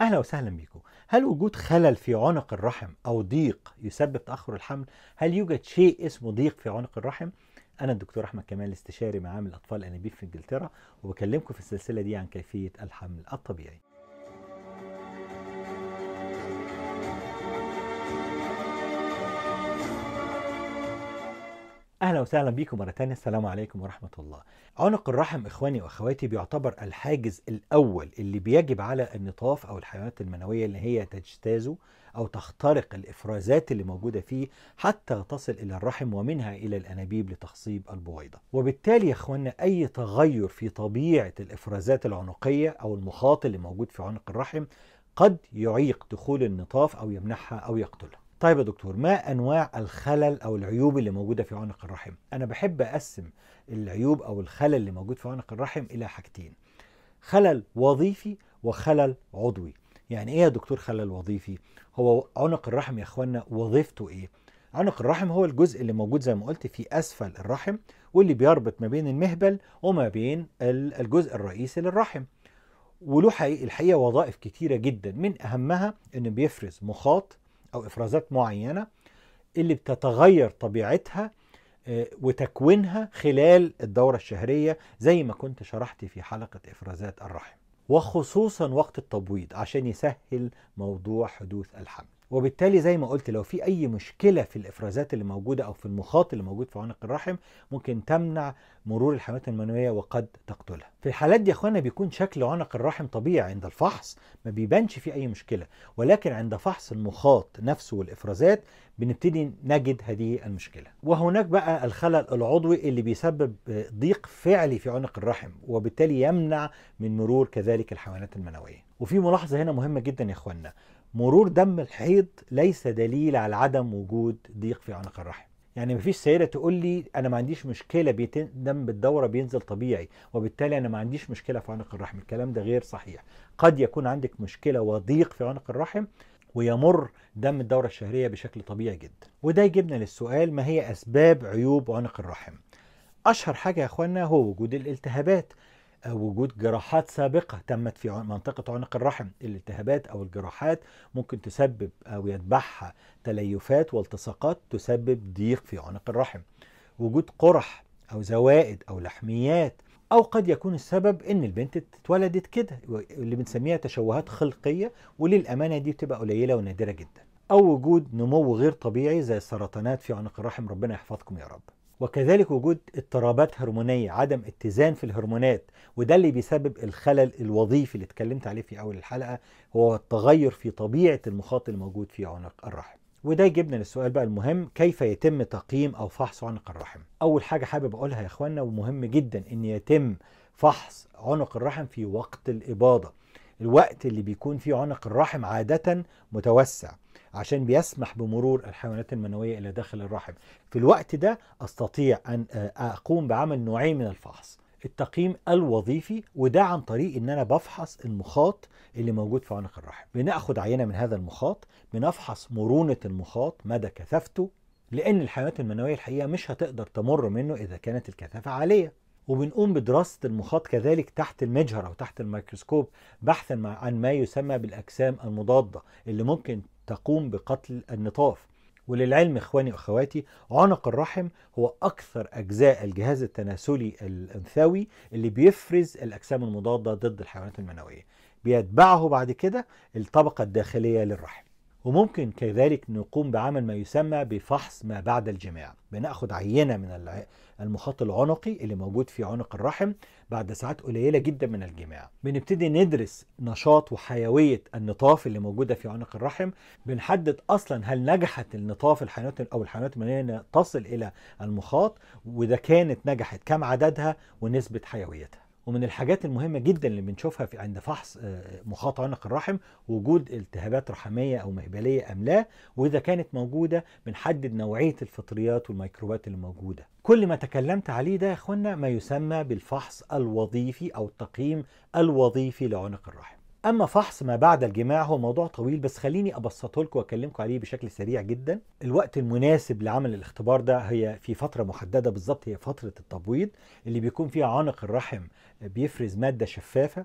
أهلا وسهلا بكم. هل وجود خلل في عنق الرحم أو ضيق يسبب تأخر الحمل؟ هل يوجد شيء اسمه ضيق في عنق الرحم؟ أنا الدكتور أحمد كمال، استشاري معامل الأطفال أنابيب في إنجلترا، وبكلمكم في السلسلة دي عن كيفية الحمل الطبيعي. أهلا وسهلا بكم مرة تانية. السلام عليكم ورحمة الله. عنق الرحم إخواني وأخواتي بيعتبر الحاجز الأول اللي بيجب على النطاف أو الحيوانات المنوية اللي هي تجتازه أو تخترق الإفرازات اللي موجودة فيه حتى تصل إلى الرحم ومنها إلى الأنابيب لتخصيب البويضة. وبالتالي يا إخواننا أي تغير في طبيعة الإفرازات العنقية أو المخاط اللي موجود في عنق الرحم قد يعيق دخول النطاف أو يمنحها أو يقتلها. طيب يا دكتور، ما أنواع الخلل أو العيوب اللي موجودة في عنق الرحم؟ أنا بحب أقسم العيوب أو الخلل اللي موجود في عنق الرحم إلى حاجتين: خلل وظيفي وخلل عضوي. يعني إيه يا دكتور خلل وظيفي؟ هو عنق الرحم يا إخوانا وظيفته إيه؟ عنق الرحم هو الجزء اللي موجود زي ما قلت في أسفل الرحم واللي بيربط ما بين المهبل وما بين الجزء الرئيسي للرحم. وله الحقيقة وظائف كتيرة جدا، من أهمها إنه بيفرز مخاط أو إفرازات معينة اللي بتتغير طبيعتها وتكوينها خلال الدورة الشهرية زي ما كنت شرحت في حلقة إفرازات الرحم، وخصوصا وقت التبويض عشان يسهل موضوع حدوث الحمل. وبالتالي زي ما قلت لو في أي مشكلة في الإفرازات اللي موجودة أو في المخاط اللي موجود في عنق الرحم ممكن تمنع مرور الحملات المنوية وقد تقتلها. في الحالات دي يا إخوانا بيكون شكل عنق الرحم طبيعي عند الفحص، ما بيبانش فيه أي مشكلة، ولكن عند فحص المخاط نفسه والإفرازات بنبتدي نجد هذه المشكلة. وهناك بقى الخلل العضوي اللي بيسبب ضيق فعلي في عنق الرحم وبالتالي يمنع من مرور كذلك الحملات المنوية. وفي ملاحظة هنا مهمة جدا يا إخوانا، مرور دم الحيض ليس دليل على عدم وجود ضيق في عنق الرحم. يعني مفيش سيدة تقول لي أنا ما عنديش مشكلة، دم بالدورة بينزل طبيعي وبالتالي أنا ما عنديش مشكلة في عنق الرحم. الكلام ده غير صحيح. قد يكون عندك مشكلة وضيق في عنق الرحم ويمر دم الدورة الشهرية بشكل طبيعي جدا. وده يجيبنا للسؤال: ما هي أسباب عيوب عنق الرحم؟ أشهر حاجة يا إخوانا هو وجود الالتهابات، وجود جراحات سابقة تمت في منطقة عنق الرحم. الالتهابات أو الجراحات ممكن تسبب أو يتبعها تليفات والتصاقات تسبب ضيق في عنق الرحم. وجود قرح أو زوائد أو لحميات، أو قد يكون السبب إن البنت اتولدت كده اللي بنسميها تشوهات خلقية، وللأمانة دي بتبقى قليلة ونادرة جدا. أو وجود نمو غير طبيعي زي السرطانات في عنق الرحم، ربنا يحفظكم يا رب. وكذلك وجود اضطرابات هرمونية، عدم اتزان في الهرمونات، وده اللي بيسبب الخلل الوظيفي اللي اتكلمت عليه في أول الحلقة، هو التغير في طبيعة المخاط الموجود في عنق الرحم. وده يجيبنا للسؤال بقى المهم: كيف يتم تقييم أو فحص عنق الرحم؟ أول حاجة حابب أقولها يا إخوانا ومهم جدا، إن يتم فحص عنق الرحم في وقت الإباضة، الوقت اللي بيكون فيه عنق الرحم عادة متوسع عشان بيسمح بمرور الحيوانات المنوية إلى داخل الرحم. في الوقت ده أستطيع أن أقوم بعمل نوعين من الفحص: التقييم الوظيفي، وده عن طريق أن أنا بفحص المخاط اللي موجود في عنق الرحم. بنأخذ عينة من هذا المخاط، بنفحص مرونة المخاط مدى كثافته، لأن الحيوانات المنوية الحقيقة مش هتقدر تمر منه إذا كانت الكثافة عالية. وبنقوم بدراسة المخاط كذلك تحت المجهر أو تحت الميكروسكوب بحثا عن ما يسمى بالأجسام المضادة اللي ممكن تقوم بقتل النطاف. وللعلم إخواني وأخواتي، عنق الرحم هو أكثر أجزاء الجهاز التناسلي الأنثوي اللي بيفرز الأجسام المضادة ضد الحيوانات المنوية، بيتبعه بعد كده الطبقة الداخلية للرحم. وممكن كذلك نقوم بعمل ما يسمى بفحص ما بعد الجماع. بناخد عينة من المخاط العنقي اللي موجود في عنق الرحم بعد ساعات قليلة جدا من الجماع. بنبتدي ندرس نشاط وحيوية النطاف اللي موجودة في عنق الرحم. بنحدد أصلا هل نجحت النطاف الحيوانات أو الحيوانات المنوية تصل إلى المخاط، وإذا كانت نجحت كم عددها ونسبة حيويتها. ومن الحاجات المهمة جدا اللي بنشوفها عند فحص مخاط عنق الرحم وجود التهابات رحمية أو مهبلية أم لا، وإذا كانت موجودة بنحدد نوعية الفطريات والميكروبات اللي موجودة. كل ما تكلمت عليه ده يا إخوانا ما يسمى بالفحص الوظيفي أو التقييم الوظيفي لعنق الرحم. أما فحص ما بعد الجماع هو موضوع طويل، بس خليني أبسطه لكم وأكلمكم عليه بشكل سريع جدا. الوقت المناسب لعمل الاختبار ده هي في فترة محددة بالظبط، هي فترة التبويض اللي بيكون فيها عنق الرحم بيفرز مادة شفافة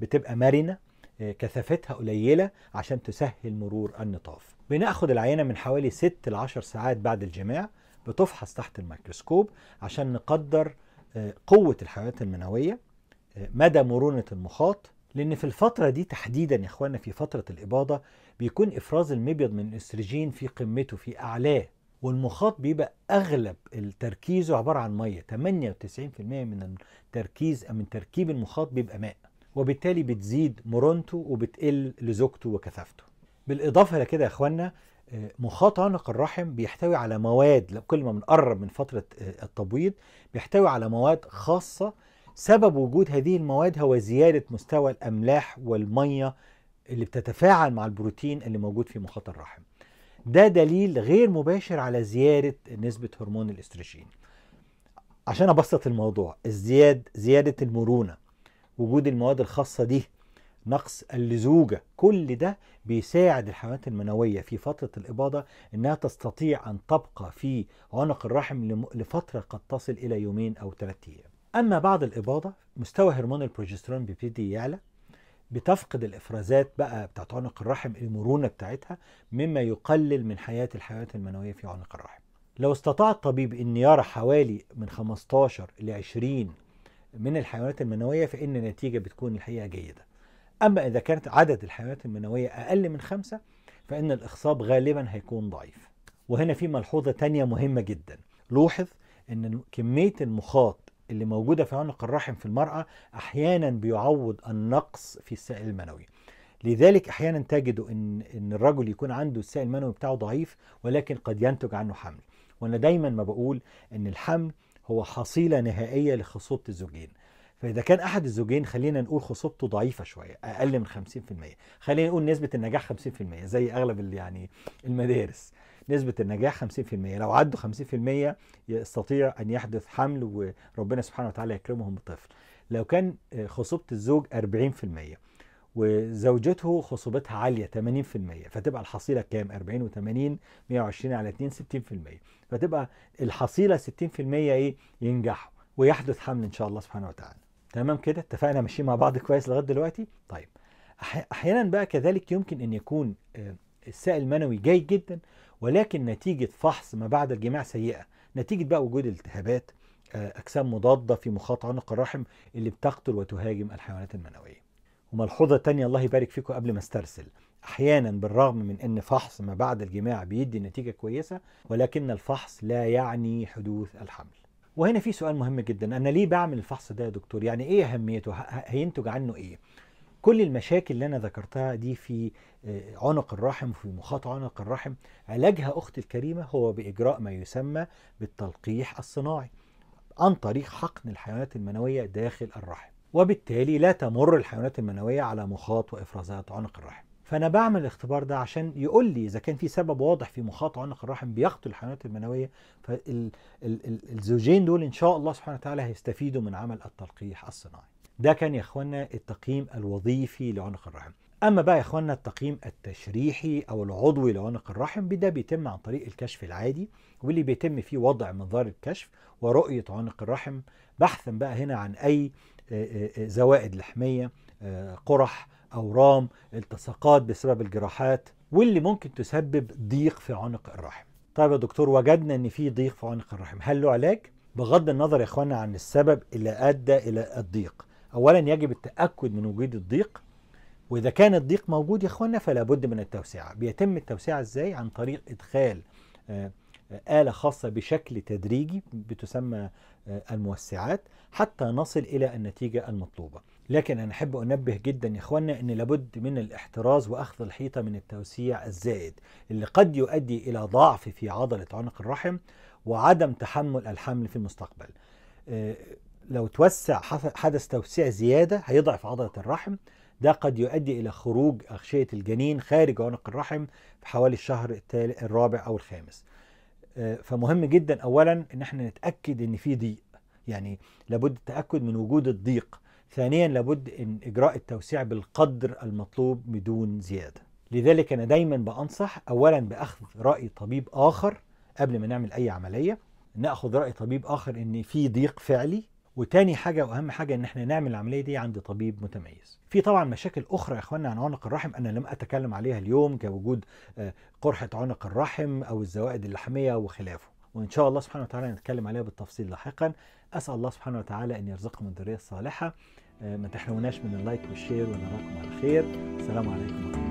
بتبقى مرنة كثافتها قليلة عشان تسهل مرور النطاف. بناخد العينة من حوالي 6 ل10 ساعات بعد الجماع، بتفحص تحت الميكروسكوب عشان نقدر قوة الحيوانات المنوية، مدى مرونة المخاط، لأن في الفترة دي تحديدا يا إخواننا في فترة الإباضة بيكون إفراز المبيض من الأستروجين في قمته في أعلاه، والمخاط بيبقى أغلب تركيزه عبارة عن مية، 98% من التركيز أو من تركيب المخاط بيبقى ماء، وبالتالي بتزيد مرونته وبتقل لزوجته وكثافته. بالإضافة لكده يا إخواننا مخاط عنق الرحم بيحتوي على مواد، كل ما بنقرب من فترة التبويض بيحتوي على مواد خاصة، سبب وجود هذه المواد هو زيادة مستوى الأملاح والمية اللي بتتفاعل مع البروتين اللي موجود في مخاط الرحم. ده دليل غير مباشر على زيادة نسبة هرمون الاستروجين. عشان أبسط الموضوع، زيادة المرونة، وجود المواد الخاصة دي، نقص اللزوجة، كل ده بيساعد الحيوانات المنوية في فترة الإباضة إنها تستطيع أن تبقى في عنق الرحم لفترة قد تصل إلى 2 أو 3 أيام. أما بعد الإباضة مستوى هرمون البروجسترون بيبتدي يعلى، بتفقد الإفرازات بقى بتاعت عنق الرحم المرونة بتاعتها، مما يقلل من حياة الحيوانات المنوية في عنق الرحم. لو استطاع الطبيب إن يرى حوالي من 15 ل 20 من الحيوانات المنوية فإن النتيجة بتكون الحقيقة جيدة. أما إذا كانت عدد الحيوانات المنوية أقل من 5 فإن الإخصاب غالبا هيكون ضعيف. وهنا في ملحوظة تانية مهمة جدا، لاحظ إن كمية المخاط اللي موجودة في عنق الرحم في المرأة أحيانا بيعوض النقص في السائل المنوي، لذلك أحيانا تجد إن الرجل يكون عنده السائل المنوي بتاعه ضعيف ولكن قد ينتج عنه حمل. وأنا دايما ما بقول إن الحمل هو حصيلة نهائية لخصوبة الزوجين، فإذا كان أحد الزوجين خلينا نقول خصوبته ضعيفة شوية أقل من 50%، خلينا نقول نسبة النجاح 50% زي أغلب اللي يعني المدارس نسبة النجاح 50%، لو عدوا 50% يستطيع أن يحدث حمل وربنا سبحانه وتعالى يكرمهم بطفل. لو كان خصوبة الزوج 40% وزوجته خصوبتها عالية 80% فتبقى الحصيلة كام؟ 40 و80 120 على 2 60%، فتبقى الحصيلة 60% إيه؟ ينجحوا ويحدث حمل إن شاء الله سبحانه وتعالى. تمام كده؟ اتفقنا ماشيين مع بعض كويس لغاية دلوقتي؟ طيب أحيانا بقى كذلك يمكن أن يكون السائل المنوي جيد جدا ولكن نتيجة فحص ما بعد الجماع سيئة، نتيجة بقى وجود التهابات، أجسام مضادة في مخاط عنق الرحم اللي بتقتل وتهاجم الحيوانات المنوية. وملحوظة تانية الله يبارك فيكم قبل ما استرسل، أحيانا بالرغم من أن فحص ما بعد الجماع بيدي نتيجة كويسة ولكن الفحص لا يعني حدوث الحمل. وهنا في سؤال مهم جدا، أنا ليه بعمل الفحص ده يا دكتور؟ يعني إيه أهميته؟ هينتج عنه إيه؟ كل المشاكل اللي أنا ذكرتها دي في عنق الرحم وفي مخاط عنق الرحم علاجها أختي الكريمة هو بإجراء ما يسمى بالتلقيح الصناعي عن طريق حقن الحيوانات المنوية داخل الرحم، وبالتالي لا تمر الحيوانات المنوية على مخاط وإفرازات عنق الرحم. فأنا بعمل الاختبار ده عشان يقول لي إذا كان في سبب واضح في مخاط عنق الرحم بيقتل الحيوانات المنوية، فالزوجين دول إن شاء الله سبحانه وتعالى هيستفيدوا من عمل التلقيح الصناعي. ده كان يا إخوانا التقييم الوظيفي لعنق الرحم. أما بقى يا إخوانا التقييم التشريحي أو العضوي لعنق الرحم ده بيتم عن طريق الكشف العادي، واللي بيتم فيه وضع منظار الكشف ورؤية عنق الرحم بحثا بقى هنا عن أي زوائد لحمية، قرح، أورام، التصاقات بسبب الجراحات، واللي ممكن تسبب ضيق في عنق الرحم. طيب يا دكتور وجدنا إن في ضيق في عنق الرحم، هل له علاج؟ بغض النظر يا إخوانا عن السبب اللي أدى إلى الضيق، أولا يجب التأكد من وجود الضيق، وإذا كان الضيق موجود يا إخوانا فلا بد من التوسعة. بيتم التوسعة إزاي؟ عن طريق إدخال آلة خاصة بشكل تدريجي بتسمى الموسعات حتى نصل إلى النتيجة المطلوبة. لكن أنا أحب أنبه جدا يا إخوانا إن لابد من الاحتراز وأخذ الحيطة من التوسيع الزائد اللي قد يؤدي إلى ضعف في عضلة عنق الرحم وعدم تحمل الحمل في المستقبل. لو توسع حدث توسيع زيادة هيضعف عضلة الرحم، ده قد يؤدي إلى خروج أغشية الجنين خارج عنق الرحم في حوالي الشهر الرابع أو الخامس. فمهم جدا أولا إن احنا نتأكد إن في ضيق، يعني لابد التأكد من وجود الضيق. ثانيا لابد إن إجراء التوسيع بالقدر المطلوب بدون زيادة. لذلك أنا دايما بأنصح أولا بأخذ رأي طبيب آخر قبل ما نعمل أي عملية، نأخذ رأي طبيب آخر إن في ضيق فعلي، وتاني حاجه واهم حاجه ان احنا نعمل العمليه دي عند طبيب متميز. في طبعا مشاكل اخرى يا اخوانا عن عنق الرحم انا لم اتكلم عليها اليوم، كوجود قرحه عنق الرحم او الزوائد اللحميه وخلافه، وان شاء الله سبحانه وتعالى نتكلم عليها بالتفصيل لاحقا. اسال الله سبحانه وتعالى ان يرزقكم الذريه الصالحه. ما تحرموناش من اللايك والشير، ونراكم على خير. السلام عليكم.